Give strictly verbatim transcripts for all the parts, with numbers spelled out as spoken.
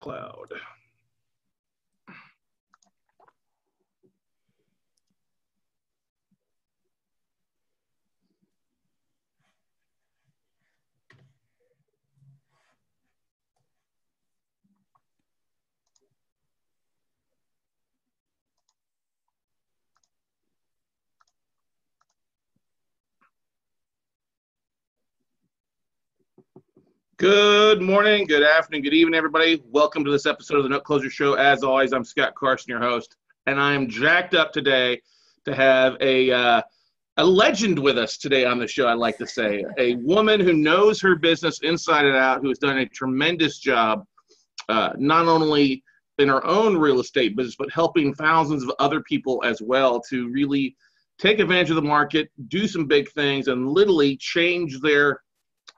Cloud. Good morning, good afternoon, good evening, everybody. Welcome to this episode of the Note Closer Show. As always, I'm Scott Carson, your host, and I am jacked up today to have a uh, a legend with us today on the show, I like to say. A woman who knows her business inside and out, who has done a tremendous job, uh, not only in her own real estate business, but helping thousands of other people as well to really take advantage of the market, do some big things, and literally change their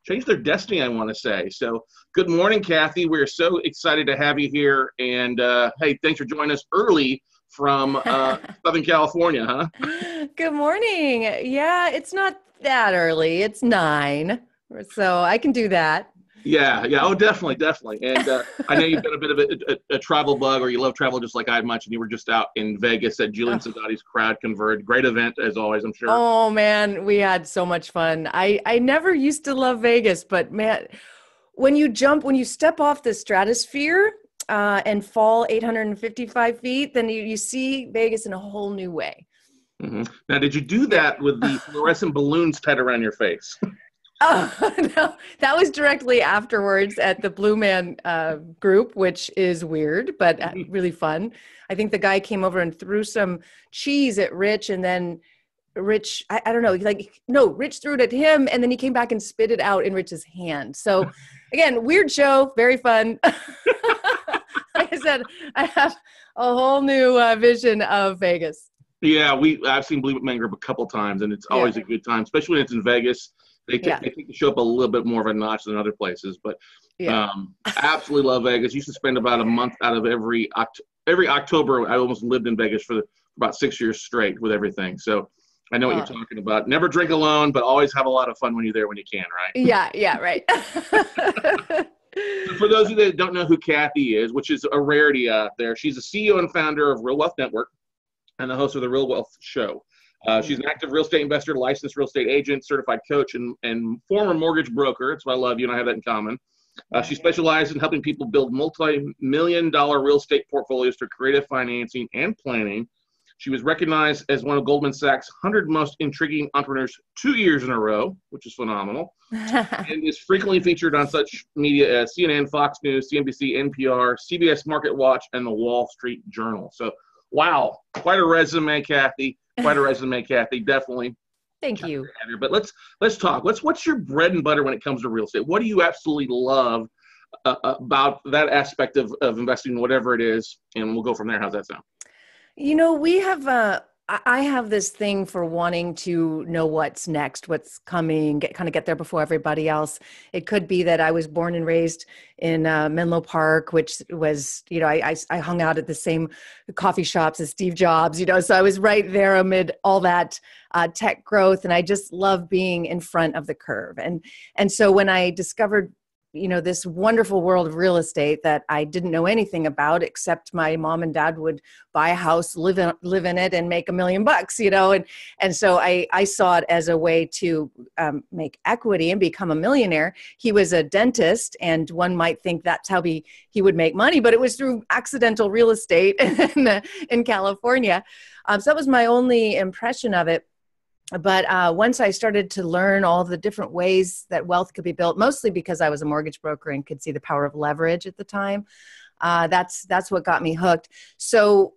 Change their destiny, I want to say. So, good morning, Kathy. We're so excited to have you here. And, uh, hey, thanks for joining us early from uh, Southern California, huh? Good morning. Yeah, it's not that early. It's nine, so I can do that. Yeah, yeah. Oh, definitely, definitely. And uh, I know you've got a bit of a, a, a travel bug, or you love travel just like I much, and you were just out in Vegas at Julian oh. Sadati's Crowd Converge. Great event, as always, I'm sure. Oh, man, we had so much fun. I, I never used to love Vegas, but, man, when you jump, when you step off the stratosphere uh, and fall eight hundred fifty-five feet, then you, you see Vegas in a whole new way. Mm-hmm. Now, did you do that with the fluorescent balloons tied around your face? Oh, no, that was directly afterwards at the Blue Man uh, Group, which is weird, but really fun. I think the guy came over and threw some cheese at Rich, and then Rich, I, I don't know, like, no, Rich threw it at him, and then he came back and spit it out in Rich's hand. So, again, weird show, very fun. Like I said, I have a whole new uh, vision of Vegas. Yeah, we I've seen Blue Man Group a couple times, and it's always yeah. a good time, especially when it's in Vegas. They take, yeah. they take the show up a little bit more of a notch than other places, but yeah. um, absolutely love Vegas. Used to spend about a month out of every Oct every October. I almost lived in Vegas for, the, for about six years straight with everything. So I know what oh. you're talking about. Never drink alone, but always have a lot of fun when you're there when you can, right? Yeah, yeah, right. So for those of you that don't know who Kathy is, which is a rarity out there, she's the C E O and founder of Real Wealth Network and the host of The Real Wealth Show. Uh, she's an active real estate investor, licensed real estate agent, certified coach, and, and former mortgage broker. That's why I love you and I have that in common. Uh, she specializes in helping people build multi-million dollar real estate portfolios through creative financing and planning. She was recognized as one of Goldman Sachs' one hundred most intriguing entrepreneurs two years in a row, which is phenomenal, and is frequently featured on such media as C N N, Fox News, C N B C, N P R, C B S, MarketWatch, and The Wall Street Journal. So, wow, quite a resume, Kathy. Quite a resume, Kathy. Definitely. Thank you. But let's let's talk. Let's what's your bread and butter when it comes to real estate? What do you absolutely love uh, about that aspect of of investing, whatever it is? And we'll go from there. How's that sound? You know, we have uh, I have this thing for wanting to know what's next, what's coming, get kind of get there before everybody else. It could be that I was born and raised in uh, Menlo Park, which was, you know, I, I, I hung out at the same coffee shops as Steve Jobs, you know, so I was right there amid all that uh, tech growth. And I just love being in front of the curve. And, and so when I discovered, you know, this wonderful world of real estate that I didn't know anything about, except my mom and dad would buy a house, live in, live in it and make a million bucks, you know? And, and so I, I saw it as a way to um, make equity and become a millionaire. He was a dentist, and one might think that's how he, he would make money, but it was through accidental real estate in, in California. Um, so that was my only impression of it. But uh, once I started to learn all the different ways that wealth could be built, mostly because I was a mortgage broker and could see the power of leverage at the time, uh, that's that's what got me hooked. So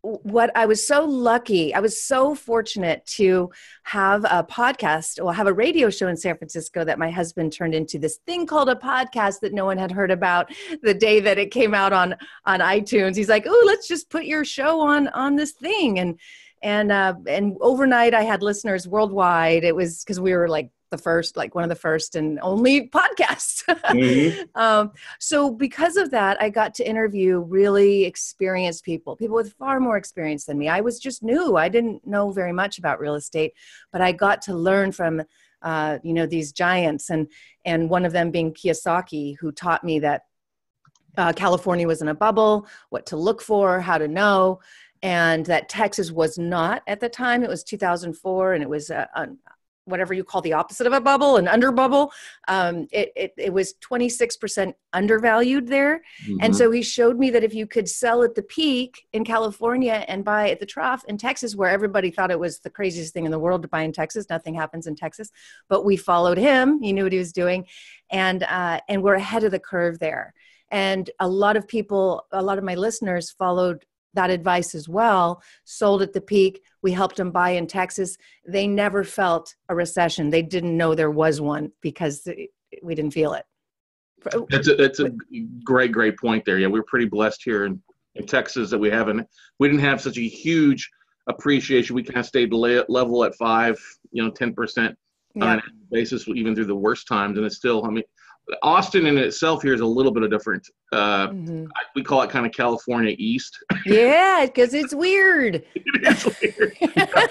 what I was so lucky, I was so fortunate to have a podcast or have a radio show in San Francisco that my husband turned into this thing called a podcast that no one had heard about the day that it came out on on iTunes. He's like, "Oh, let's just put your show on on this thing." And And, uh, and overnight I had listeners worldwide. It was because we were like the first, like one of the first and only podcasts. Mm-hmm. um, so because of that, I got to interview really experienced people, people with far more experience than me. I was just new. I didn't know very much about real estate, but I got to learn from, uh, you know, these giants, and, and one of them being Kiyosaki, who taught me that uh, California was in a bubble, what to look for, how to know, and that Texas was not at the time. It was two thousand four, and it was a, a, whatever you call the opposite of a bubble, an under bubble. Um, it, it, it was twenty-six percent undervalued there. Mm-hmm. And so he showed me that if you could sell at the peak in California and buy at the trough in Texas, where everybody thought it was the craziest thing in the world to buy in Texas, nothing happens in Texas, but we followed him. He knew what he was doing. And, uh, and we're ahead of the curve there. And a lot of people, a lot of my listeners followed that advice as well, sold at the peak. We helped them buy in Texas. They never felt a recession. They didn't know there was one because we didn't feel it. That's a, that's a great, great point there. Yeah, we're pretty blessed here in, in Texas that we haven't, we didn't have such a huge appreciation. We kind of stayed level at five, you know, ten percent yeah. on a basis, even through the worst times. And it's still, I mean, Austin in itself here is a little bit of different. Uh, mm-hmm. I, we call it kind of California East. Yeah, because it's weird. It's weird. Yeah.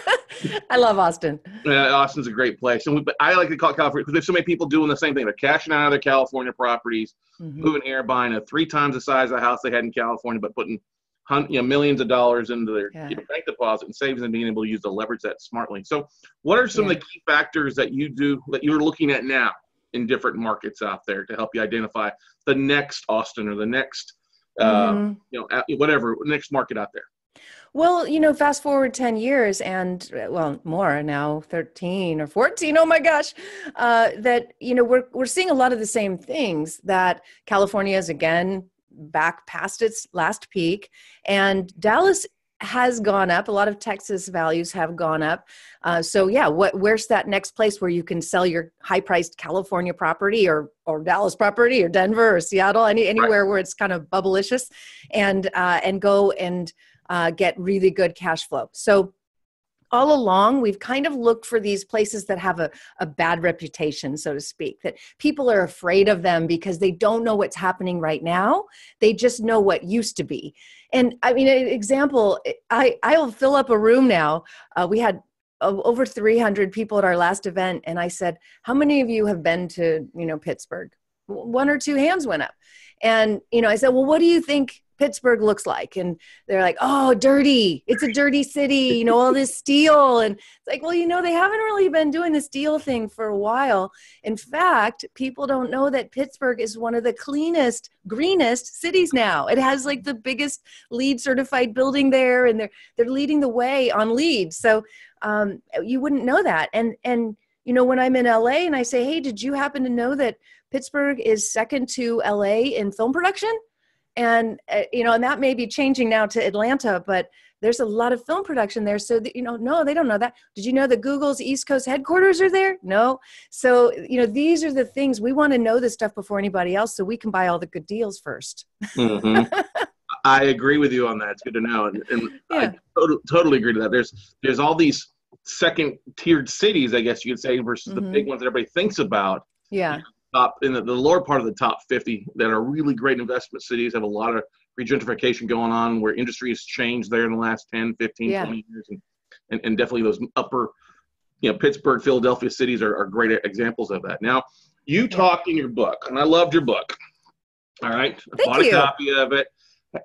I love Austin. Uh, Austin's a great place. And we, but I like to call it California because there's so many people doing the same thing. They're cashing out of their California properties, mm-hmm. moving air, buying a three times the size of the house they had in California, but putting hun- you know, millions of dollars into their yeah. you know, bank deposit and savings and being able to use to leverage that smartly. So what are some yeah. of the key factors that you do that you're looking at now in different markets out there to help you identify the next Austin or the next, uh, mm-hmm. you know, whatever next market out there? Well, you know, fast forward ten years and well, more now thirteen or fourteen. Oh my gosh. Uh, that, you know, we're, we're seeing a lot of the same things that California is again, back past its last peak, and Dallas has gone up. A lot of Texas values have gone up. Uh, so yeah, what, where's that next place where you can sell your high priced California property or, or Dallas property or Denver or Seattle, any, anywhere right. where it's kind of bubblicious and, uh, and go and uh, get really good cash flow. So all along, we've kind of looked for these places that have a, a bad reputation, so to speak, that people are afraid of them because they don't know what's happening right now. They just know what used to be. And I mean, an example, I, I'll fill up a room now. Uh, we had over three hundred people at our last event. And I said, how many of you have been to, you know, Pittsburgh? One or two hands went up. And, you know, I said, well, what do you think Pittsburgh looks like? And they're like, oh, dirty. It's a dirty city, you know, all this steel. And it's like, well, you know, they haven't really been doing the steel thing for a while. In fact, people don't know that Pittsburgh is one of the cleanest, greenest cities now. It has like the biggest LEED certified building there, and they're, they're leading the way on LEED. So um, you wouldn't know that. And, and, you know, when I'm in L A and I say, hey, did you happen to know that Pittsburgh is second to L A in film production? And, uh, you know, and that may be changing now to Atlanta, but there's a lot of film production there. So, that, you know, no, they don't know that. Did you know that Google's East Coast headquarters are there? No. So, you know, these are the things we want to know this stuff before anybody else so we can buy all the good deals first. Mm-hmm. I agree with you on that. It's good to know. And, and yeah. I totally, totally agree to that. There's, there's all these second tiered cities, I guess you could say, versus mm-hmm. the big ones that everybody thinks about. Yeah. Top in the, the lower part of the top fifty that are really great investment cities, have a lot of regentrification going on where industry has changed there in the last ten, fifteen, yeah. twenty years. And, and, and definitely those upper, you know, Pittsburgh, Philadelphia cities are, are great examples of that. Now, you yeah. talked in your book, and I loved your book. All right. I Thank bought you. a copy of it.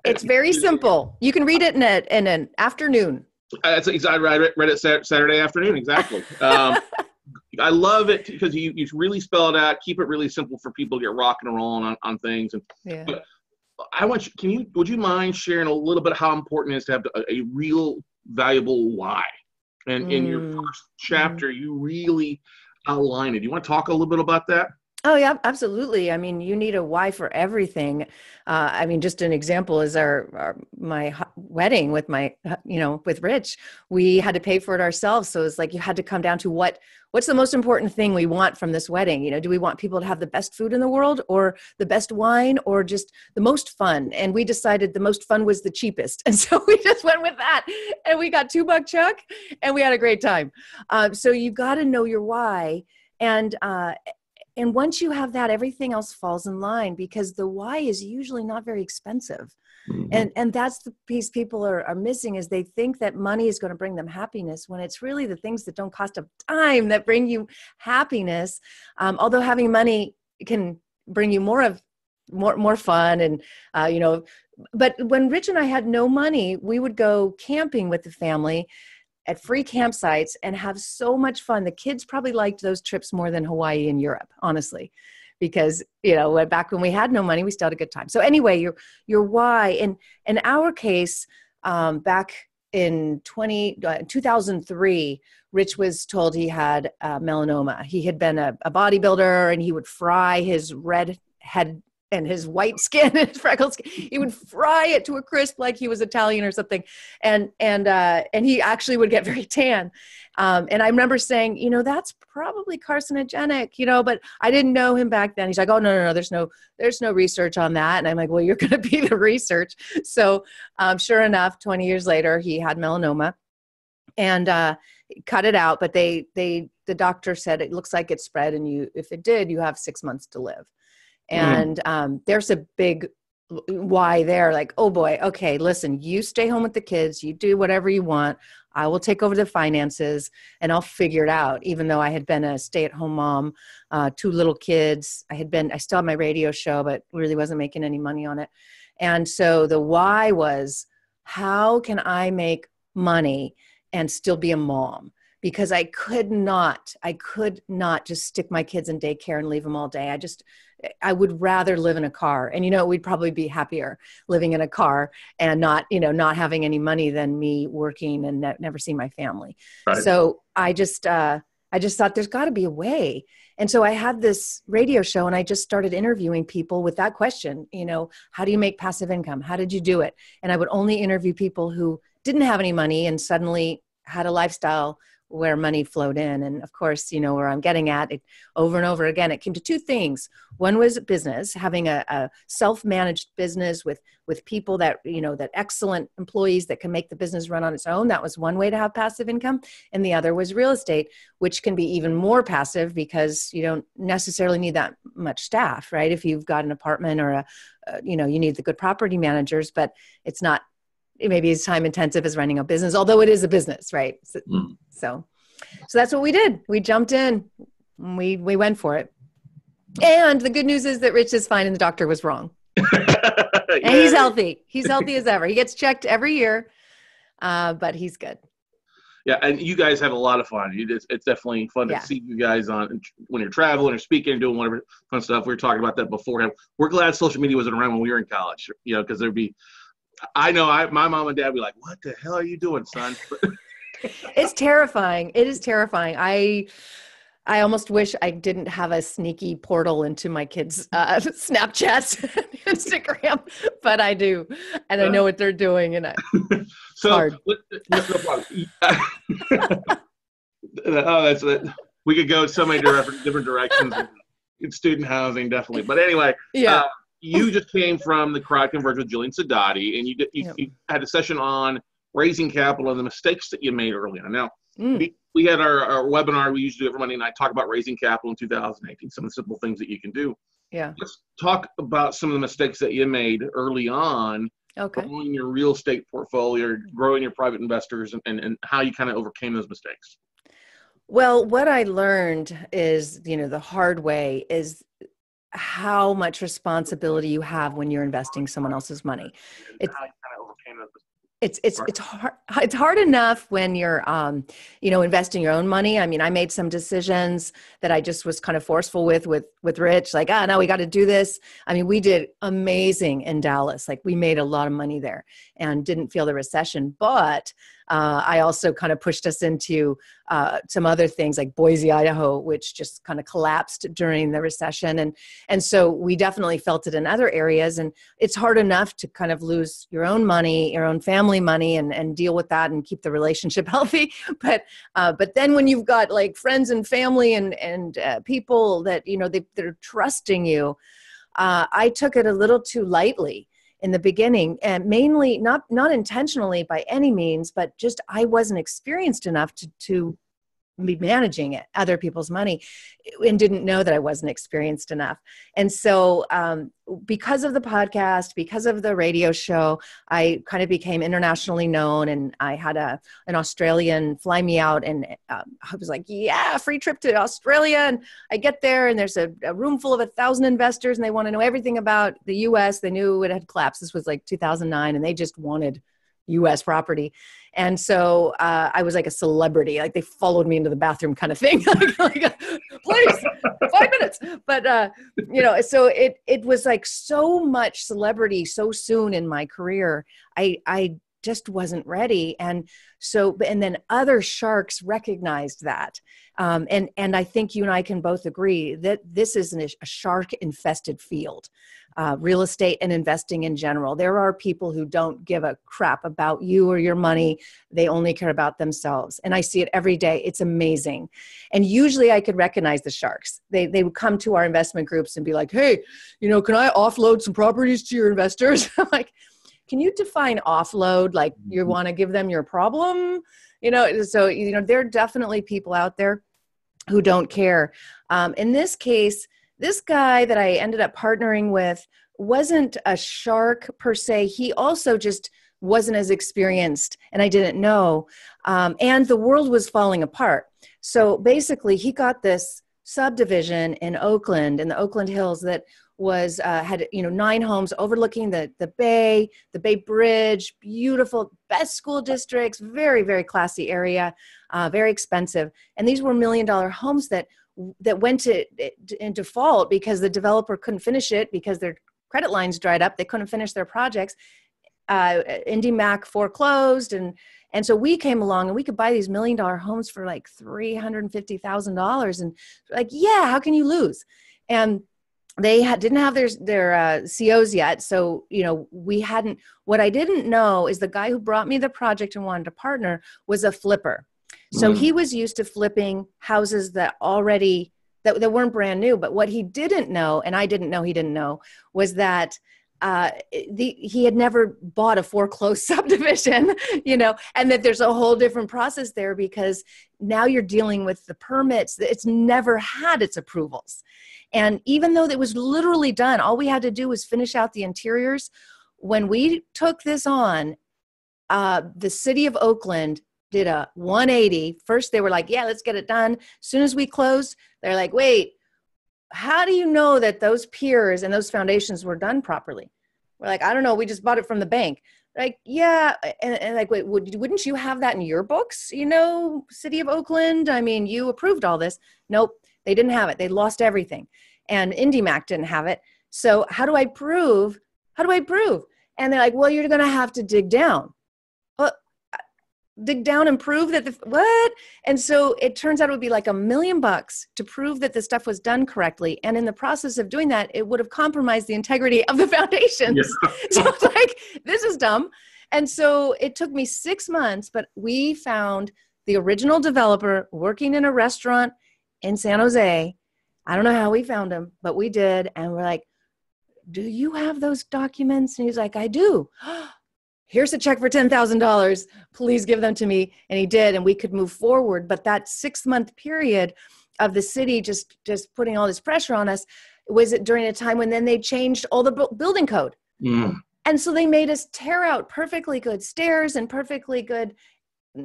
It's very simple. You can read it in, a, in an afternoon. I, I read it Saturday afternoon. Exactly. Um, I love it because you, you really spell it out, keep it really simple for people to get rocking and rolling on, on things. And yeah. but I want you, can you, would you mind sharing a little bit how important it is to have a, a real valuable why? And mm. in your first chapter, mm. you really outline it. Do you want to talk a little bit about that? Oh yeah, absolutely. I mean, you need a why for everything. Uh, I mean, just an example is our, our my wedding with my, you know, with Rich. We had to pay for it ourselves, so it's like you had to come down to what what's the most important thing we want from this wedding. You know, do we want people to have the best food in the world, or the best wine, or just the most fun? And we decided the most fun was the cheapest, and so we just went with that. And we got two buck chuck, and we had a great time. Uh, so you got to know your why, and. Uh, And once you have that, everything else falls in line because the why is usually not very expensive. Mm-hmm. And and that's the piece people are, are missing is they think that money is going to bring them happiness when it's really the things that don't cost a dime that bring you happiness. Um, although having money can bring you more of more more fun. And, uh, you know, but when Rich and I had no money, we would go camping with the family at free campsites and have so much fun. The kids probably liked those trips more than Hawaii and Europe, honestly, because, you know, back when we had no money, we still had a good time. So anyway, your, your why. And in our case, um, back in twenty, uh, two thousand three, Rich was told he had uh, melanoma. He had been a, a bodybuilder, and he would fry his red head and his white skin and his freckled skin. He would fry it to a crisp like he was Italian or something. And, and, uh, and he actually would get very tan. Um, and I remember saying, you know, that's probably carcinogenic, you know, but I didn't know him back then. He's like, oh, no, no, no, there's no, there's no research on that. And I'm like, well, you're going to be the research. So um, sure enough, twenty years later, he had melanoma and uh, cut it out. But they, they, the doctor said, it looks like it spread. And you, if it did, you have six months to live. And um, there's a big why there, like, oh boy, okay, listen, you stay home with the kids, you do whatever you want. I will take over the finances and I'll figure it out. Even though I had been a stay-at-home mom, uh, two little kids, I had been, I still had my radio show, but really wasn't making any money on it. And so the why was, how can I make money and still be a mom? Because I could not, I could not just stick my kids in daycare and leave them all day. I just, I would rather live in a car. And, you know, we'd probably be happier living in a car and not, you know, not having any money than me working and ne- never seeing my family. Right. So I just, uh, I just thought there's gotta be a way. And so I had this radio show and I just started interviewing people with that question, you know, how do you make passive income? How did you do it? And I would only interview people who didn't have any money and suddenly had a lifestyle where money flowed in. And of course, you know, where I'm getting at it over and over again, it came to two things. One was business, having a, a self-managed business with, with people that, you know, that excellent employees that can make the business run on its own. That was one way to have passive income. And the other was real estate, which can be even more passive because you don't necessarily need that much staff, right? If you've got an apartment or a, uh, you know, you need the good property managers, but it's not, it may be as time intensive as running a business, although it is a business, right? So, mm. so, so that's what we did. We jumped in, we, we went for it. And the good news is that Rich is fine and the doctor was wrong. And he's healthy. He's healthy as ever. He gets checked every year, uh, but he's good. Yeah. And you guys have a lot of fun. You just, it's definitely fun yeah. to see you guys on when you're traveling or speaking and doing whatever fun stuff. We were talking about that beforehand. We're glad social media wasn't around when we were in college, you know, cause there'd be, I know I, my mom and dad would be like, what the hell are you doing, son? It's terrifying. It is terrifying. I, I almost wish I didn't have a sneaky portal into my kids' uh, Snapchat, Instagram, but I do. And I know what they're doing. And I, so, hard. No, no oh, that's it. We could go so many different directions. It's student housing, definitely. But anyway, yeah. Uh, you just came from the Crowd Converge with Jillian Sadati, and you, did, you, yep. you had a session on raising capital and the mistakes that you made early on. Now, mm. we, we had our, our webinar we usually do every Monday night, talk about raising capital in two thousand eighteen, some of the simple things that you can do. Yeah. Let's talk about some of the mistakes that you made early on, okay. growing your real estate portfolio, growing your private investors, and, and, and how you kind of overcame those mistakes. Well, what I learned is, you know, the hard way is how much responsibility you have when you're investing someone else's money. It's it's it's it's hard it's hard enough when you're um you know investing your own money. I mean, I made some decisions that I just was kind of forceful with with with Rich, like ah no, we got to do this. I mean, we did amazing in Dallas, like we made a lot of money there and didn't feel the recession, but Uh, I also kind of pushed us into uh, some other things like Boise, Idaho, which just kind of collapsed during the recession. And and so we definitely felt it in other areas. And it's hard enough to kind of lose your own money, your own family money, and, and deal with that and keep the relationship healthy. But uh, but then when you've got like friends and family and, and uh, people that, you know, they, they're trusting you, uh, I took it a little too lightly in the beginning, and mainly not, not intentionally by any means, but just, I wasn't experienced enough to, to be managing it, other people's money, and didn't know that I wasn't experienced enough. And so um, because of the podcast, because of the radio show, I kind of became internationally known, and I had a, an Australian fly me out, and uh, I was like, yeah, free trip to Australia. And I get there, and there's a, a room full of a thousand investors, and they want to know everything about the U S. They knew it had collapsed. This was like two thousand nine, and they just wanted U S property. And so uh, I was like a celebrity, like they followed me into the bathroom kind of thing, like, like please, five minutes. But, uh, you know, so it, it was like so much celebrity so soon in my career. I, I just wasn't ready. And so, and then other sharks recognized that. Um, and, and I think you and I can both agree that this is an, a shark infested field. Uh, real estate and investing in general. There are people who don't give a crap about you or your money. They only care about themselves. And I see it every day. It's amazing. And usually I could recognize the sharks. They, they would come to our investment groups and be like, hey, you know, can I offload some properties to your investors? I'm like, can you define offload? Like you want to give them your problem? You know, so, you know, there are definitely people out there who don't care. Um, in this case, this guy that I ended up partnering with wasn't a shark per se. He also just wasn't as experienced, and I didn't know. Um, and the world was falling apart. So basically, he got this subdivision in Oakland, in the Oakland Hills, that was uh, had you know nine homes overlooking the the bay, the Bay Bridge, beautiful, best school districts, very very classy area, uh, very expensive. And these were million dollar homes that. that went to, in default because the developer couldn't finish it because their credit lines dried up. They couldn't finish their projects. Uh, IndyMac foreclosed. And, and so we came along and we could buy these million dollar homes for like three hundred fifty thousand dollars. And like, yeah, how can you lose? And they had, didn't have their, their uh, C Os yet. So, you know, we hadn't, what I didn't know is the guy who brought me the project and wanted to partner was a flipper. So he was used to flipping houses that already, that, that weren't brand new. But what he didn't know, and I didn't know he didn't know, was that uh, the, he had never bought a foreclosed subdivision, you know, and that there's a whole different process there because now you're dealing with the permits. It's never had its approvals. And even though it was literally done, all we had to do was finish out the interiors. When we took this on, uh, the city of Oakland did a one eighty. First, they were like, yeah, let's get it done. As soon as we closed, they're like, wait, how do you know that those piers and those foundations were done properly? We're like, I don't know. We just bought it from the bank. Like, yeah. And, and like, wait, would, wouldn't you have that in your books? You know, city of Oakland. I mean, you approved all this. Nope. They didn't have it. They lost everything. And IndyMac didn't have it. So how do I prove? How do I prove? And they're like, well, you're going to have to dig down. dig down and prove that the, what? And so it turns out it would be like a million bucks to prove that the stuff was done correctly. And in the process of doing that, it would have compromised the integrity of the foundations. Yeah. So it's like, this is dumb. And so it took me six months, but we found the original developer working in a restaurant in San Jose. I don't know how we found him, but we did. And we're like, do you have those documents? And he's like, I do. Here's a check for ten thousand dollars. Please give them to me. And he did, and we could move forward. But that six month period of the city just, just putting all this pressure on us was it during a time when then they changed all the bu- building code. Mm. And so they made us tear out perfectly good stairs and perfectly good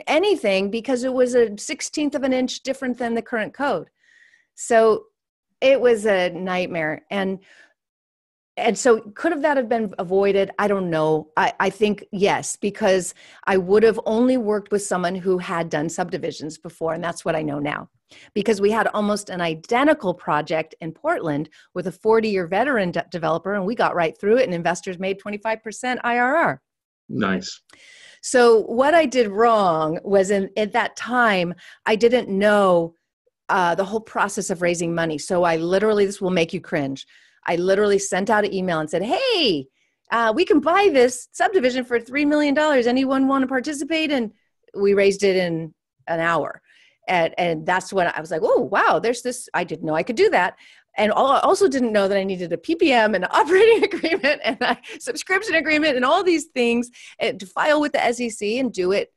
anything because it was a sixteenth of an inch different than the current code. So it was a nightmare. And And so could have that have been avoided? I don't know. I, I think yes, because I would have only worked with someone who had done subdivisions before. And that's what I know now, because we had almost an identical project in Portland with a forty year veteran de- developer. And we got right through it, and investors made twenty-five percent I R R. Nice. So what I did wrong was in, at that time, I didn't know uh, the whole process of raising money. So I literally, this will make you cringe. I literally sent out an email and said, hey, uh, we can buy this subdivision for three million dollars. Anyone want to participate? And we raised it in an hour. And, and that's when I was like, oh, wow, there's this. I didn't know I could do that. And I also didn't know that I needed a P P M and an operating agreement and a subscription agreement and all these things to file with the S E C and do it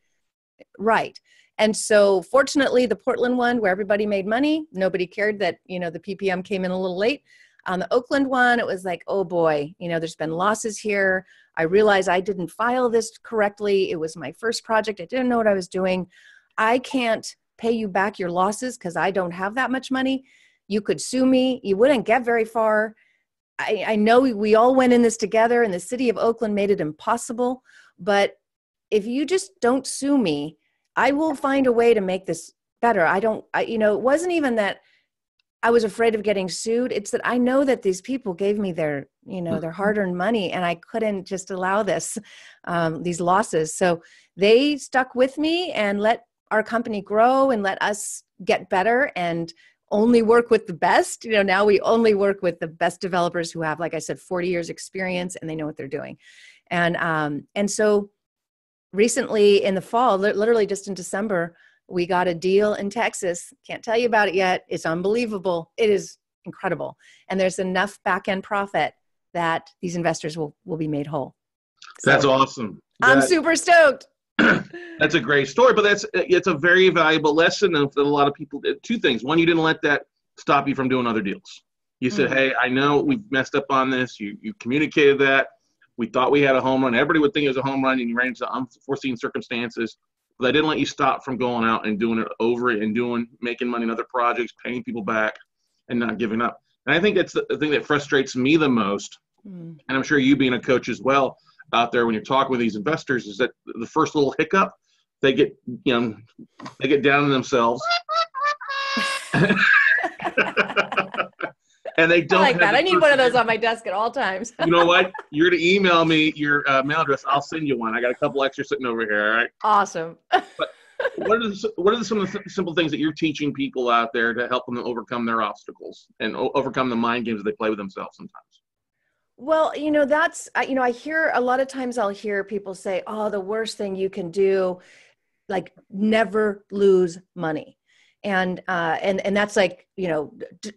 right. And so fortunately, the Portland one where everybody made money, nobody cared that, you know, the P P M came in a little late. On the Oakland one, it was like, oh boy, you know, there's been losses here. I realize I didn't file this correctly. It was my first project. I didn't know what I was doing. I can't pay you back your losses because I don't have that much money. You could sue me. You wouldn't get very far. I, I know we all went in this together and the city of Oakland made it impossible, but if you just don't sue me, I will find a way to make this better. I don't, I, you know, it wasn't even that I was afraid of getting sued. It's that I know that these people gave me their, you know, their hard-earned money, and I couldn't just allow this, um, these losses. So they stuck with me and let our company grow and let us get better and only work with the best. You know, now we only work with the best developers who have, like I said, forty years experience and they know what they're doing. And, um, and so recently in the fall, literally just in December, we got a deal in Texas. Can't tell you about it yet. It's unbelievable. It is incredible. And there's enough back-end profit that these investors will, will be made whole. So, that's awesome. That, I'm super stoked. That's a great story, but that's, it's a very valuable lesson that a lot of people did. Two things. One, you didn't let that stop you from doing other deals. You said, mm-hmm. hey, I know we've messed up on this. You, you communicated that. We thought we had a home run. Everybody would think it was a home run, and you ran into unforeseen circumstances. But I didn't let you stop from going out and doing it over and doing, making money in other projects, paying people back, and not giving up. And I think that's the thing that frustrates me the most. Mm. And I'm sure you being a coach as well out there when you're talking with these investors is that the first little hiccup, they get, you know, they get down on themselves. And they don't I like that. I need one of those on my desk at all times. You know what? You're going to email me your uh, mail address. I'll send you one. I got a couple extra sitting over here. All right. Awesome. But what are the, what are some of the simple things that you're teaching people out there to help them overcome their obstacles and overcome the mind games that they play with themselves sometimes? Well, you know, that's, you know, I hear a lot of times I'll hear people say, oh, the worst thing you can do, like never lose money. And, uh, and, and that's like, you know, d-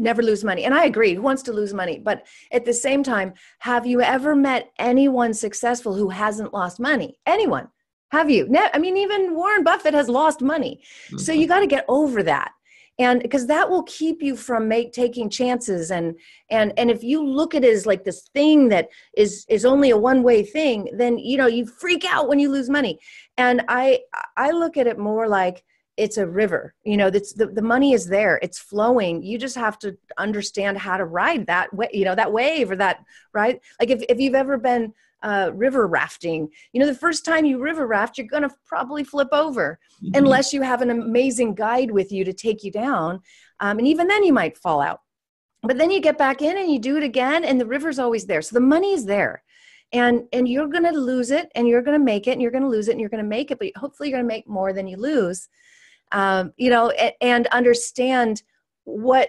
never lose money. And I agree, who wants to lose money? But at the same time, have you ever met anyone successful who hasn't lost money? Anyone? Have you? I mean, even Warren Buffett has lost money. Mm-hmm. So you got to get over that. And because that will keep you from make, taking chances. And, and, and if you look at it as like this thing that is, is only a one way thing, then, you know, you freak out when you lose money. And I, I look at it more like, it's a river, you know, that's the, the money is there, it's flowing. You just have to understand how to ride that way, you know, that wave or that, right? Like if, if you've ever been uh, river rafting, you know, the first time you river raft, you're going to probably flip over mm-hmm. unless you have an amazing guide with you to take you down. Um, and even then you might fall out, but then you get back in and you do it again and the river's always there. So the money is there. And, and you're going to lose it and you're going to make it and you're going to lose it and you're going to make it, but hopefully you're going to make more than you lose. Um, you know, and, and understand what,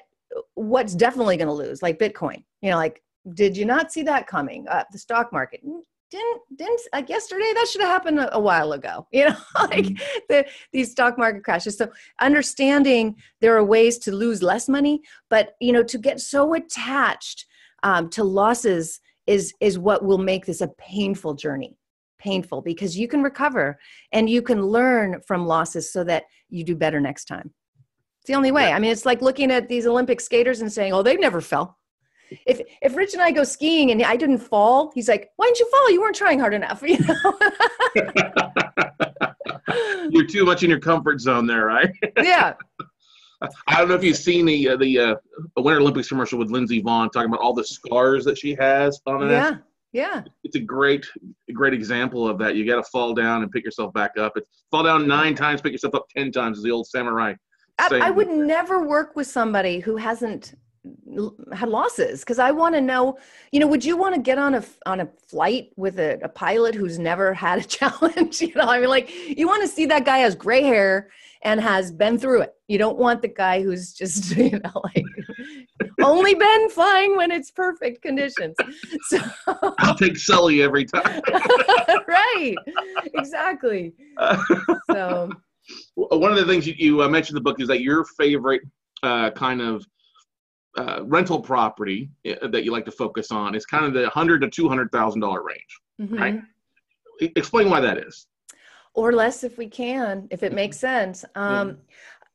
what's definitely going to lose, like Bitcoin, you know, like, did you not see that coming up? The stock market didn't, didn't like yesterday, that should have happened a, a while ago, you know, like the, these stock market crashes. So understanding there are ways to lose less money, but, you know, to get so attached, um, to losses is, is what will make this a painful journey. Painful because you can recover and you can learn from losses so that you do better next time. It's the only way. I mean, it's like looking at these Olympic skaters and saying, oh, they never fell. If if Rich and I go skiing and I didn't fall, he's like, why didn't you fall? You weren't trying hard enough. You know? You're too much in your comfort zone there, right? Yeah. I don't know if you've seen the uh, the uh, Winter Olympics commercial with Lindsey Vonn talking about all the scars that she has on her. Yeah. Yeah. It's a great, great example of that. You got to fall down and pick yourself back up. It's fall down nine times, pick yourself up ten times is the old samurai. I, I would never work with somebody who hasn't had losses because I want to know, you know, would you want to get on a, on a flight with a, a pilot who's never had a challenge? You know, I mean, like you want to see that guy has gray hair and has been through it. You don't want the guy who's just, you know, like only been flying when it's perfect conditions. So I'll take Sully every time. Right. Exactly. Uh, so one of the things you, you uh, mentioned in the book is that your favorite uh, kind of uh, rental property that you like to focus on is kind of the one hundred thousand to two hundred thousand dollars range, mm-hmm. right? Explain why that is. or less if we can, if it makes sense. Um,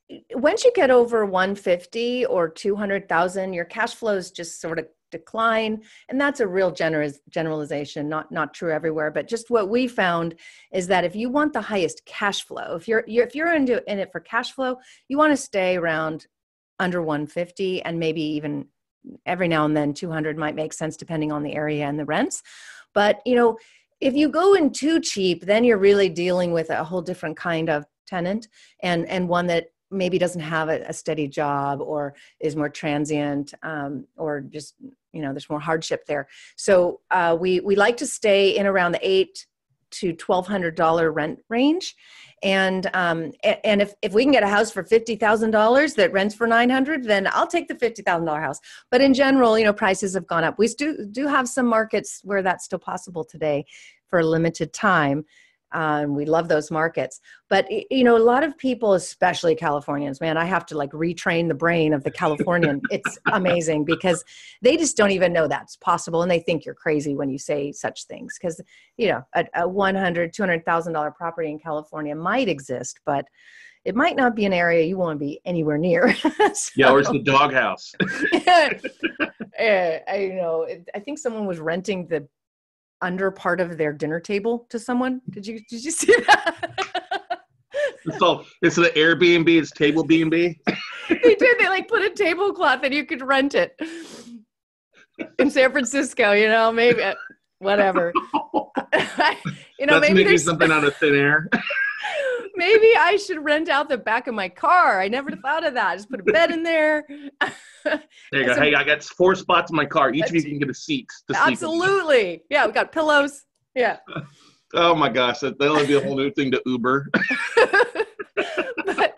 yeah. Once you get over one fifty or two hundred thousand, your cash flows just sort of decline. And that's a real generous generalization, not, not true everywhere, but just what we found is that if you want the highest cash flow, if you're, you're if you're into, in it for cash flow, you want to stay around under one fifty, and maybe even every now and then two hundred might make sense depending on the area and the rents. But, you know, if you go in too cheap, then you're really dealing with a whole different kind of tenant, and, and one that maybe doesn't have a, a steady job, or is more transient, um, or just, you know, there's more hardship there. So uh, we, we like to stay in around the eight to twelve hundred dollars rent range. And, um, and if, if we can get a house for fifty thousand dollars that rents for nine hundred, then I'll take the fifty thousand dollars house. But in general, you know, prices have gone up. We do, do have some markets where that's still possible today for a limited time. Uh, and we love those markets. But, you know, a lot of people, especially Californians, man, I have to like retrain the brain of the Californian. It's amazing because they just don't even know that's possible. And they think you're crazy when you say such things because, you know, a, a one hundred thousand, two hundred thousand dollars property in California might exist, but it might not be an area you want to be anywhere near. So, yeah, or it's the doghouse. yeah, I, you know, I think someone was renting the under part of their dinner table to someone. Did you did you see that? It's all it's an Airbnb, it's table B and B. They did, they like put a tablecloth and you could rent it. In San Francisco, you know, maybe whatever. You know, that's maybe there's something out of thin air. Maybe I should rent out the back of my car. I never thought of that. I just put a bed in there. There you go. So, hey, I got four spots in my car. Each of you can get a seat. To absolutely. Sleep in. Yeah, we got pillows. Yeah. Oh my gosh, that, that'll be a whole new thing to Uber. but,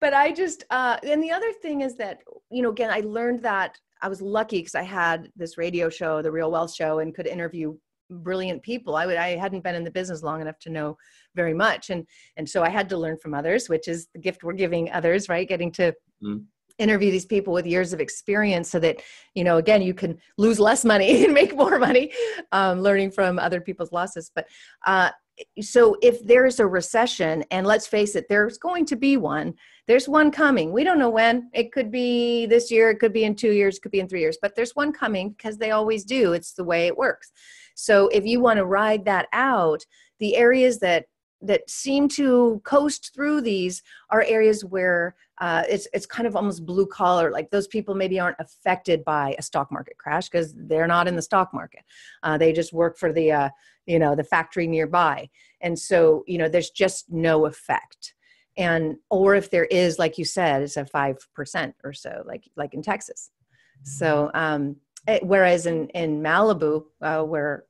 but I just, uh, and the other thing is that, you know, again, I learned that I was lucky because I had this radio show, The Real Wealth Show, and could interview brilliant people. I would, I hadn't been in the business long enough to know very much. And, and so I had to learn from others, which is the gift we're giving others, right? Getting to mm. interview these people with years of experience so that, you know, again, you can lose less money and make more money, um, learning from other people's losses. But, uh, so if there's a recession, and let's face it, there's going to be one, there's one coming. We don't know when. It could be this year, it could be in two years, it could be in three years, but there's one coming because they always do. It's the way it works. So if you want to ride that out, the areas that that seem to coast through these are areas where uh, it's it's kind of almost blue collar. Like those people maybe aren't affected by a stock market crash because they're not in the stock market. Uh, they just work for the uh, you know the factory nearby, and so you know there's just no effect. And or if there is, like you said, it's a five percent or so, like like in Texas. So. Um, Whereas in, in Malibu, uh, where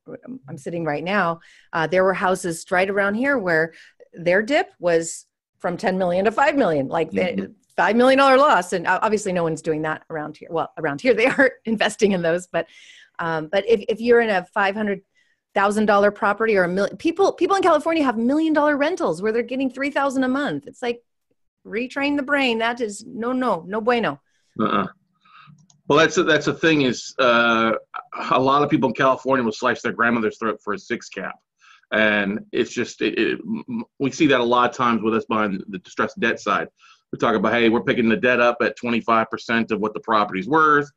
I'm sitting right now, uh, there were houses right around here where their dip was from ten million to five million, like mm-hmm. the five million dollar loss. And obviously no one's doing that around here. Well, around here, they are investing in those. But um, but if, if you're in a five hundred thousand dollar property or a million, people, people in California have million dollar rentals where they're getting three thousand dollars a month. It's like retrain the brain. That is no, no, no bueno. Uh-uh. Well, that's a, that's the thing is uh, a lot of people in California will slice their grandmother's throat for a six cap. And it's just, it, it, we see that a lot of times with us buying the distressed debt side. We talk about, hey, we're picking the debt up at twenty-five percent of what the property's worth.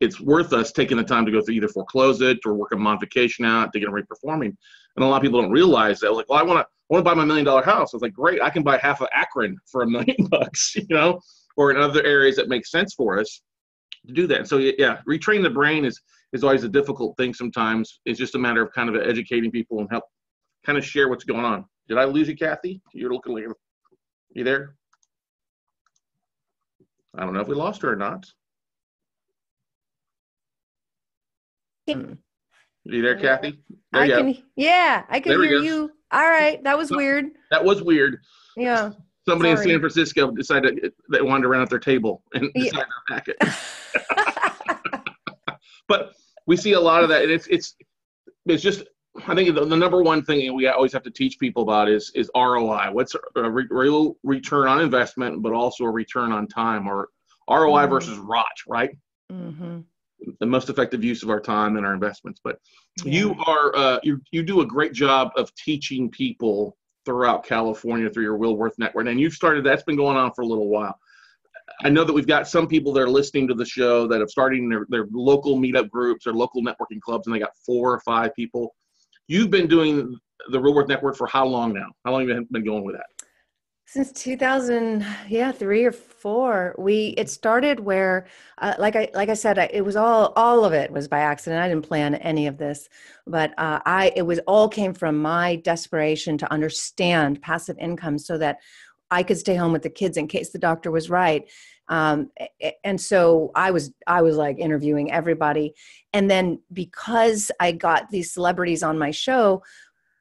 It's worth us taking the time to go through either foreclose it or work a modification out to get it reperforming. And a lot of people don't realize that, like, well, I want to I want to buy my million dollar house. I was like, great, I can buy half of Akron for a million bucks, you know, or in other areas that make sense for us. To do that. So yeah, retrain the brain is, is always a difficult thing sometimes. It's just a matter of kind of educating people and help kind of share what's going on. Did I lose you, Kathy? You're looking like, you there? I don't know if we lost her or not. Are you there, Kathy? There I you can, go. Yeah, I can hear you. All right. That was weird. That was weird. Yeah. Somebody Sorry. in San Francisco decided they wanted to rent out their table and decided yeah. to pack it. But we see a lot of that. And it's, it's, it's just, I think the, the number one thing we always have to teach people about is, is R O I. What's a re real return on investment, but also a return on time, or R O I mm-hmm. versus R O T, right? Mm-hmm. The most effective use of our time and our investments. But yeah. you are, uh, you, you do a great job of teaching people throughout California through your Real Wealth Network. And you've started, that's been going on for a little while. I know that we've got some people that are listening to the show that have started their, their local meetup groups or local networking clubs, and they got four or five people. You've been doing the Real Wealth Network for how long now? How long have you been going with that? Since two thousand, yeah, three or four. We it started where, uh, like I like I said, I, it was all all of it was by accident. I didn't plan any of this, but uh, I it was all came from my desperation to understand passive income so that I could stay home with the kids in case the doctor was right. Um, and so I was, I was like interviewing everybody. And then because I got these celebrities on my show,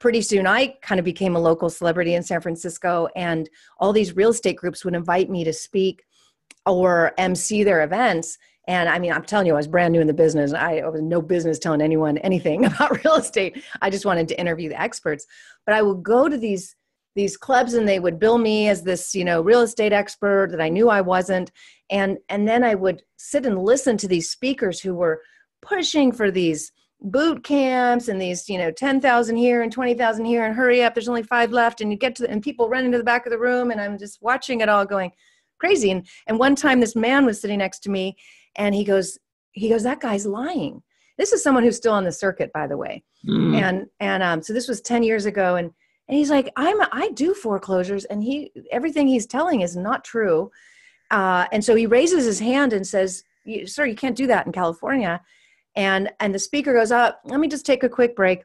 pretty soon I kind of became a local celebrity in San Francisco, and all these real estate groups would invite me to speak or M C their events. And I mean, I'm telling you, I was brand new in the business. I, I was no business telling anyone anything about real estate. I just wanted to interview the experts, but I would go to these these clubs and they would bill me as this, you know, real estate expert that I knew I wasn't. And, and then I would sit and listen to these speakers who were pushing for these boot camps and these, you know, ten thousand here and twenty thousand here and hurry up, there's only five left. And you get to the, and people run into the back of the room, and I'm just watching it all going crazy. And, and one time this man was sitting next to me and he goes, he goes, that guy's lying. This is someone who's still on the circuit, by the way. Mm. And, and, um, so this was ten years ago. And, And he's like, I'm, I do foreclosures, and he, everything he's telling is not true. Uh, and so he raises his hand and says, sir, you can't do that in California. And, and the speaker goes up, let me just take a quick break.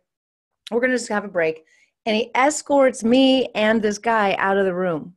We're going to just have a break. And he escorts me and this guy out of the room.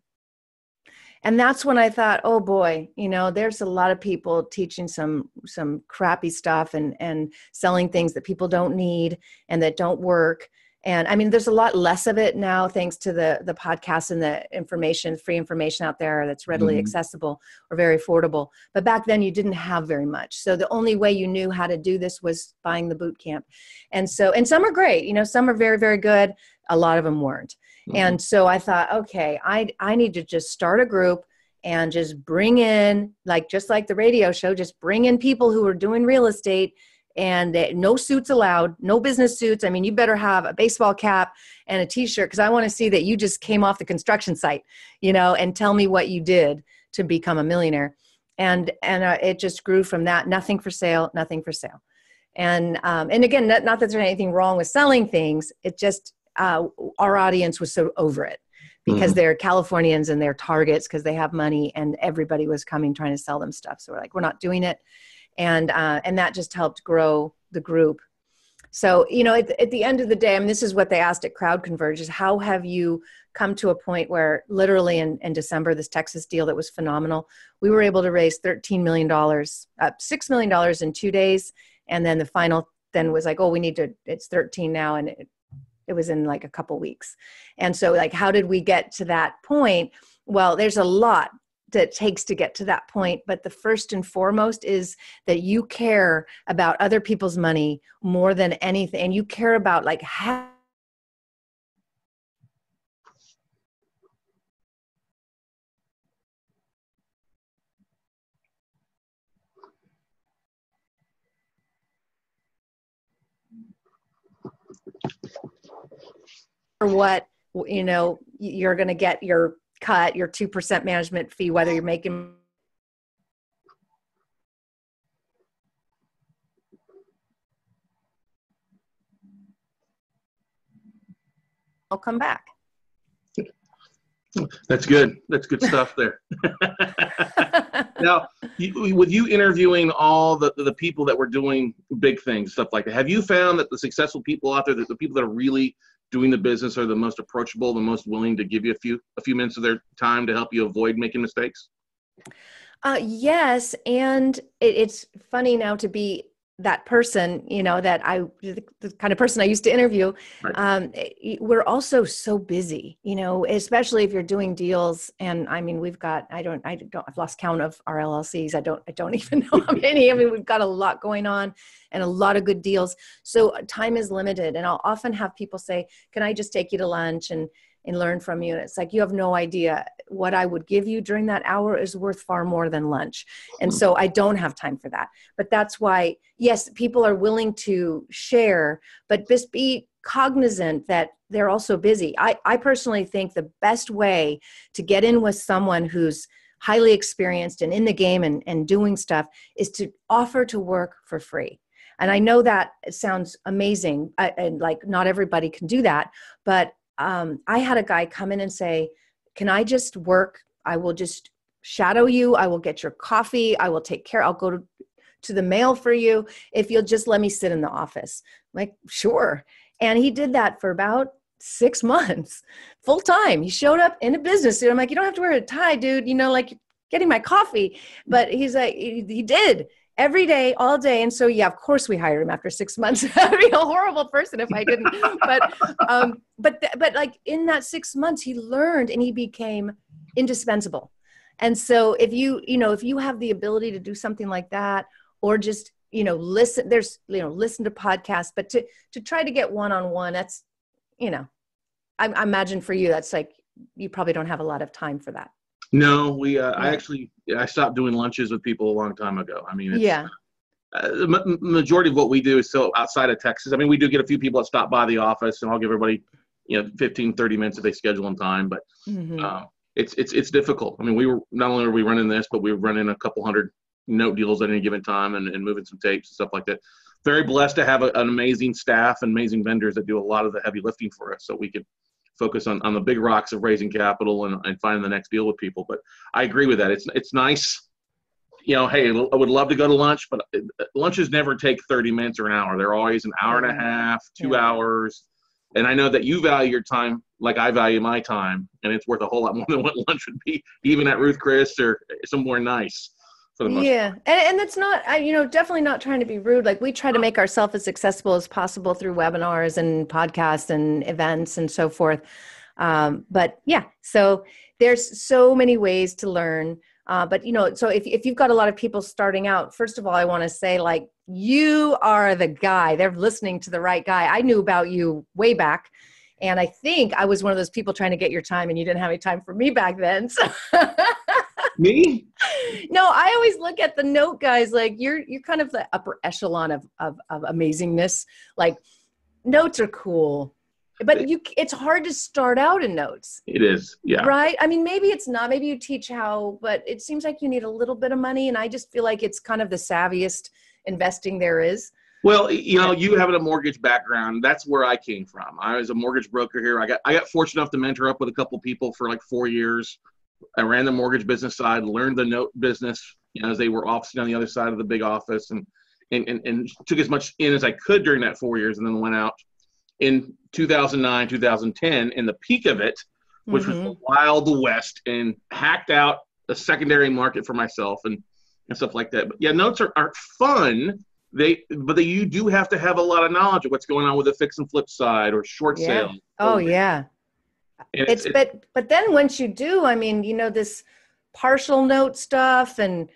And that's when I thought, oh boy, you know, there's a lot of people teaching some, some crappy stuff and, and selling things that people don't need and that don't work. And I mean, there's a lot less of it now, thanks to the the podcasts and the information, free information out there that's readily mm-hmm. accessible or very affordable. But back then you didn't have very much. So the only way you knew how to do this was buying the boot camp. And so, and some are great, you know, some are very, very good. A lot of them weren't. Mm-hmm. And so I thought, okay, I, I need to just start a group and just bring in, like, just like the radio show, just bring in people who are doing real estate. And they, no suits allowed, no business suits. I mean, you better have a baseball cap and a t-shirt, because I want to see that you just came off the construction site, you know, and tell me what you did to become a millionaire. And, and uh, it just grew from that. Nothing for sale, nothing for sale. And, um, and again, not, not that there's anything wrong with selling things. It just, uh, our audience was so over it, because mm-hmm. they're Californians and they're targets because they have money, and everybody was coming trying to sell them stuff. So we're like, we're not doing it. And, uh, and that just helped grow the group. So, you know, at, at the end of the day, I mean, this is what they asked at Crowd Converge, is how have you come to a point where literally in, in December, this Texas deal that was phenomenal, we were able to raise thirteen million dollars, up six million dollars in two days. And then the final then was like, oh, we need to, it's thirteen now. And it, it was in like a couple weeks. And so like, how did we get to that point? Well, there's a lot that takes to get to that point. But the first and foremost is that you care about other people's money more than anything. And you care about like how. Or what, you know, you're going to get your cut, your two percent management fee, whether you're making. I'll come back. That's good. That's good stuff there. Now, you, with you interviewing all the, the people that were doing big things, stuff like that, have you found that the successful people out there, that the people that are really doing the business are the most approachable, the most willing to give you a few a few minutes of their time to help you avoid making mistakes? Uh, yes, and it, it's funny now to be that person, you know, that I, the, the kind of person I used to interview. Right. Um, it, we're also so busy, you know, especially if you're doing deals. And I mean, we've got, I don't, I don't, I've lost count of our L L Cs. I don't, I don't even know how many. I mean, we've got a lot going on and a lot of good deals. So time is limited. And I'll often have people say, can I just take you to lunch and, and learn from you? And it's like, you have no idea what I would give you during that hour is worth far more than lunch. And so I don't have time for that. But that's why, yes, people are willing to share, but just be cognizant that they're also busy. I, I personally think the best way to get in with someone who's highly experienced and in the game and, and doing stuff is to offer to work for free. And I know that sounds amazing, I, and like not everybody can do that, but um, I had a guy come in and say, can I just work? I will just shadow you. I will get your coffee. I will take care. I'll go to, to the mail for you if you'll just let me sit in the office. I'm like, sure. And he did that for about six months, full time. He showed up in a business suit. I'm like, you don't have to wear a tie, dude. You know, like getting my coffee. But he's like, he, he did every day, all day. And so, yeah, of course we hired him after six months. I'd be a horrible person if I didn't. But, um, but, but like in that six months, he learned and he became indispensable. And so if you, you know, if you have the ability to do something like that, or just, you know, listen, there's, you know, listen to podcasts, but to, to try to get one-on-one, that's, you know, I, I imagine for you, that's like, you probably don't have a lot of time for that. No, we, uh, yeah. I actually, I stopped doing lunches with people a long time ago. I mean, it's, yeah. Uh, the ma- majority of what we do is still outside of Texas. I mean, we do get a few people that stop by the office, and I'll give everybody, you know, fifteen, thirty minutes if they schedule on time, but mm-hmm. uh, it's, it's, it's difficult. I mean, we were, not only are we running this, but we were running a couple hundred note deals at any given time and, and moving some tapes and stuff like that. Very blessed to have a, an amazing staff and amazing vendors that do a lot of the heavy lifting for us, so we could focus on, on the big rocks of raising capital and, and finding the next deal with people. But I agree with that. It's it's nice. You know, hey, I would love to go to lunch, but lunches never take thirty minutes or an hour. They're always an hour and a half, two yeah. hours. And I know that you value your time like I value my time, and it's worth a whole lot more than what lunch would be, even at Ruth Chris or somewhere nice. Yeah. And, and that's not, I, you know, definitely not trying to be rude. Like we try to make ourselves as accessible as possible through webinars and podcasts and events and so forth. Um, but yeah, so there's so many ways to learn. Uh, but, you know, so if, if you've got a lot of people starting out, first of all, I want to say like, you are the guy. They're listening to the right guy. I knew about you way back. And I think I was one of those people trying to get your time, and you didn't have any time for me back then. So. Me? No, I always look at the note guys like you're you're kind of the upper echelon of of, of amazingness. Like notes are cool, but you it's hard to start out in notes. It is, yeah. Right? I mean, maybe it's not. Maybe you teach how, but it seems like you need a little bit of money, and I just feel like it's kind of the savviest investing there is. Well, you know, you having a mortgage background, that's where I came from. I was a mortgage broker here. I got I got fortunate enough to mentor up with a couple people for like four years. I ran the mortgage business side, learned the note business, you know, as they were officing on the other side of the big office, and, and, and, and took as much in as I could during that four years, and then went out in two thousand nine, two thousand ten, in the peak of it, which mm-hmm. was the wild west, and hacked out the secondary market for myself and, and stuff like that. But yeah, notes are, are fun. They, but they, you do have to have a lot of knowledge of what's going on with the fix and flip side or short yeah. sale. Oh or, yeah. It's, it's but but then once you do, I mean, you know, this partial note stuff and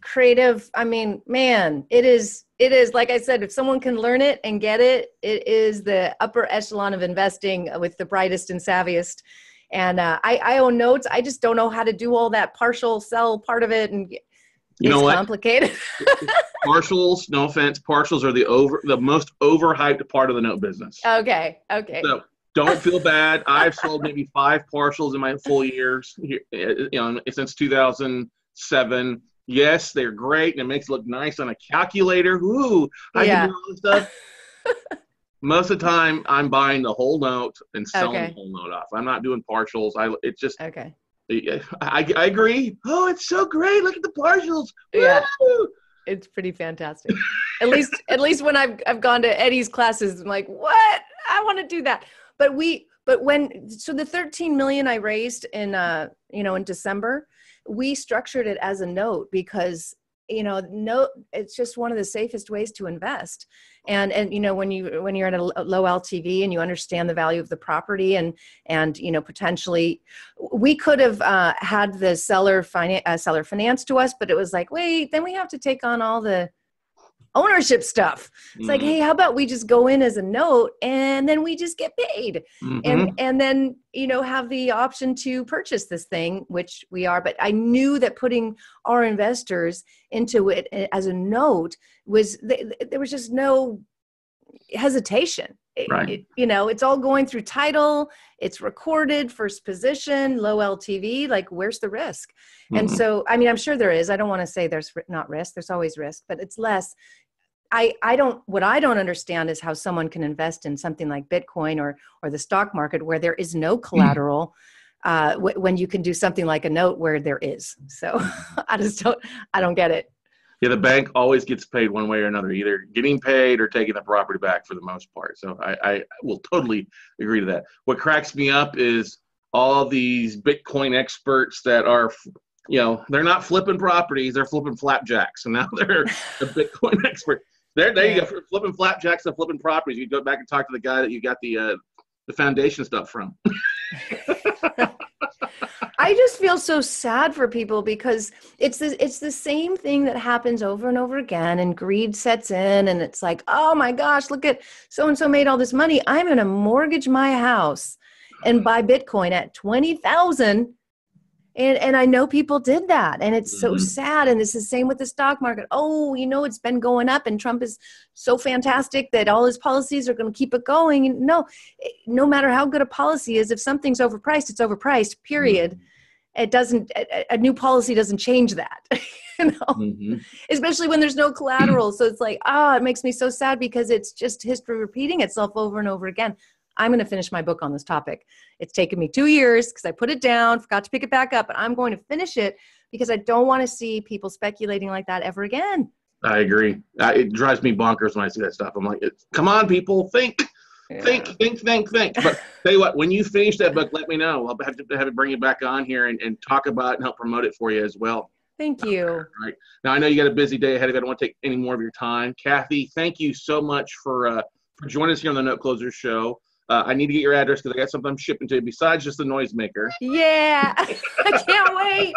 creative, I mean, man, it is it is like I said, if someone can learn it and get it, it is the upper echelon of investing with the brightest and savviest. And uh, I, I own notes. I just don't know how to do all that partial sell part of it, and you know, it's what? Complicated. Partials, no offense, partials are the over the most overhyped part of the note business. Okay, okay. So, don't feel bad. I've sold maybe five partials in my full years here, you know, since two thousand seven. Yes, they're great, and it makes it look nice on a calculator. Ooh, I yeah. can do all this stuff. Most of the time, I'm buying the whole note and selling okay. the whole note off. I'm not doing partials. I it's just okay. I, I, I agree. Oh, it's so great! Look at the partials. Yeah. Woo! It's pretty fantastic. At least, at least when I've I've gone to Eddie's classes, I'm like, what? I want to do that. But we, but when, so the thirteen million I raised in, uh, you know, in December, we structured it as a note because, you know, no, it's just one of the safest ways to invest. And, and, you know, when you, when you're at a low L T V and you understand the value of the property and, and, you know, potentially we could have uh, had the seller finance, uh, seller finance to us, but it was like, wait, then we have to take on all the ownership stuff. It's mm-hmm. like, hey, how about we just go in as a note and then we just get paid mm-hmm. and, and then, you know, have the option to purchase this thing, which we are. But I knew that putting our investors into it as a note was, there was just no hesitation. Right. It, you know, it's all going through title, it's recorded, first position, low L T V, like where's the risk? Mm-hmm. And so, I mean, I'm sure there is, I don't want to say there's not risk, there's always risk, but it's less. I, I don't, what I don't understand is how someone can invest in something like Bitcoin or, or the stock market where there is no collateral, mm-hmm. uh, w- when you can do something like a note where there is. So I just don't, I don't get it. Yeah, the bank always gets paid one way or another, either getting paid or taking the property back for the most part. So I, I will totally agree to that. What cracks me up is all these Bitcoin experts that are, you know, they're not flipping properties, they're flipping flapjacks. And now they're a Bitcoin expert. There, there you go, flipping flapjacks and flipping properties. You go back and talk to the guy that you got the uh, the foundation stuff from. I just feel so sad for people because it's the, it's the same thing that happens over and over again, and greed sets in, and it's like, oh my gosh, look at so-and-so made all this money. I'm going to mortgage my house and buy Bitcoin at twenty thousand. And and I know people did that, and it's so mm-hmm. sad. And it's the same with the stock market. Oh, you know, it's been going up, and Trump is so fantastic that all his policies are going to keep it going. And no, no matter how good a policy is, if something's overpriced, it's overpriced, period. Mm-hmm. It doesn't, a, a new policy doesn't change that, you know, mm-hmm. especially when there's no collateral. So it's like, ah, oh, it makes me so sad because it's just history repeating itself over and over again. I'm going to finish my book on this topic. It's taken me two years because I put it down, forgot to pick it back up, but I'm going to finish it because I don't want to see people speculating like that ever again. I agree. I, it drives me bonkers when I see that stuff. I'm like, come on, people, think, yeah. think, think, think, think. But tell you what, when you finish that book, let me know. I'll have to have it bring you back on here and, and talk about it and help promote it for you as well. Thank you. All right. Now, I know you got a busy day ahead of you. I don't want to take any more of your time. Kathy, thank you so much for, uh, for joining us here on the Note Closer Show. Uh, I need to get your address because I got something I'm shipping to you besides just the noisemaker. Yeah, I can't wait.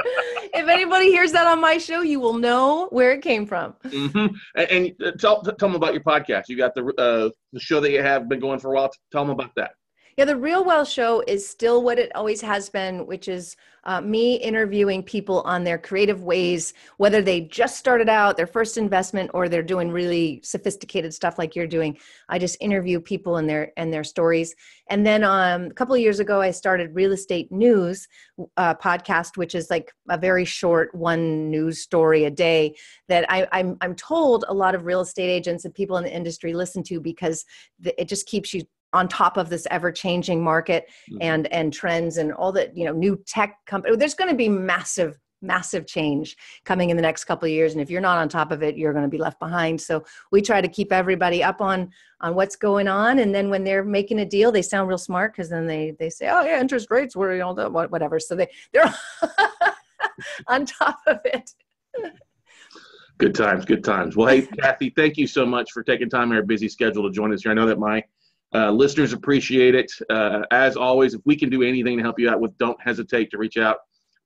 If anybody hears that on my show, you will know where it came from. Mm-hmm. And, and tell, tell them about your podcast. You got the, uh, the show that you have been going for a while. Tell them about that. Yeah, The Real Wealth Show is still what it always has been, which is uh, me interviewing people on their creative ways, whether they just started out, their first investment, or they're doing really sophisticated stuff like you're doing. I just interview people and their and their stories. And then um, a couple of years ago, I started Real Estate News uh, podcast, which is like a very short one news story a day that I, I'm, I'm told a lot of real estate agents and people in the industry listen to because the, it just keeps you on top of this ever-changing market and, and trends and all that, you know, new tech company. There's going to be massive, massive change coming in the next couple of years. And if you're not on top of it, you're going to be left behind. So we try to keep everybody up on, on what's going on. And then when they're making a deal, they sound real smart because then they, they say, oh yeah, interest rates were, you know, whatever. So they, they're on top of it. Good times, good times. Well, hey, Kathy, thank you so much for taking time in our busy schedule to join us here. I know that my Uh, listeners appreciate it. Uh, as always, if we can do anything to help you out with, don't hesitate to reach out.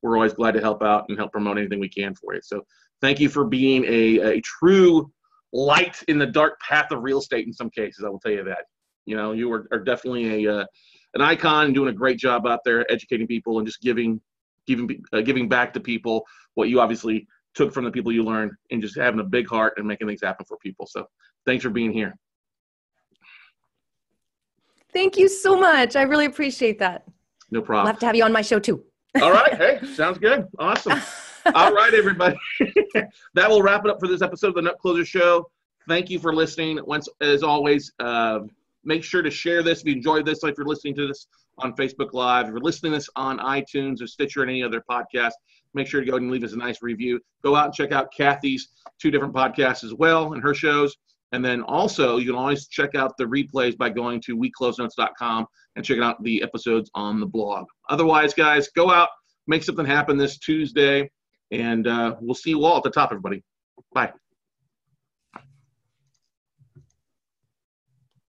We're always glad to help out and help promote anything we can for you. So thank you for being a, a true light in the dark path of real estate in some cases, I will tell you that. You know, you are, are definitely a uh, an icon and doing a great job out there educating people and just giving, giving, uh, giving back to people what you obviously took from the people you learned and just having a big heart and making things happen for people. So thanks for being here. Thank you so much. I really appreciate that. No problem. I'll have to have you on my show too. All right. Hey, sounds good. Awesome. All right, everybody. That will wrap it up for this episode of the Note Closer Show. Thank you for listening. Once, as always, uh, make sure to share this if you enjoyed this. Like if you're listening to this on Facebook Live, if you're listening to this on iTunes or Stitcher and any other podcast, make sure to go and leave us a nice review. Go out and check out Kathy's two different podcasts as well and her shows. And then also, you can always check out the replays by going to we close notes dot com and checking out the episodes on the blog. Otherwise, guys, go out, make something happen this Tuesday, and uh, we'll see you all at the top, everybody. Bye.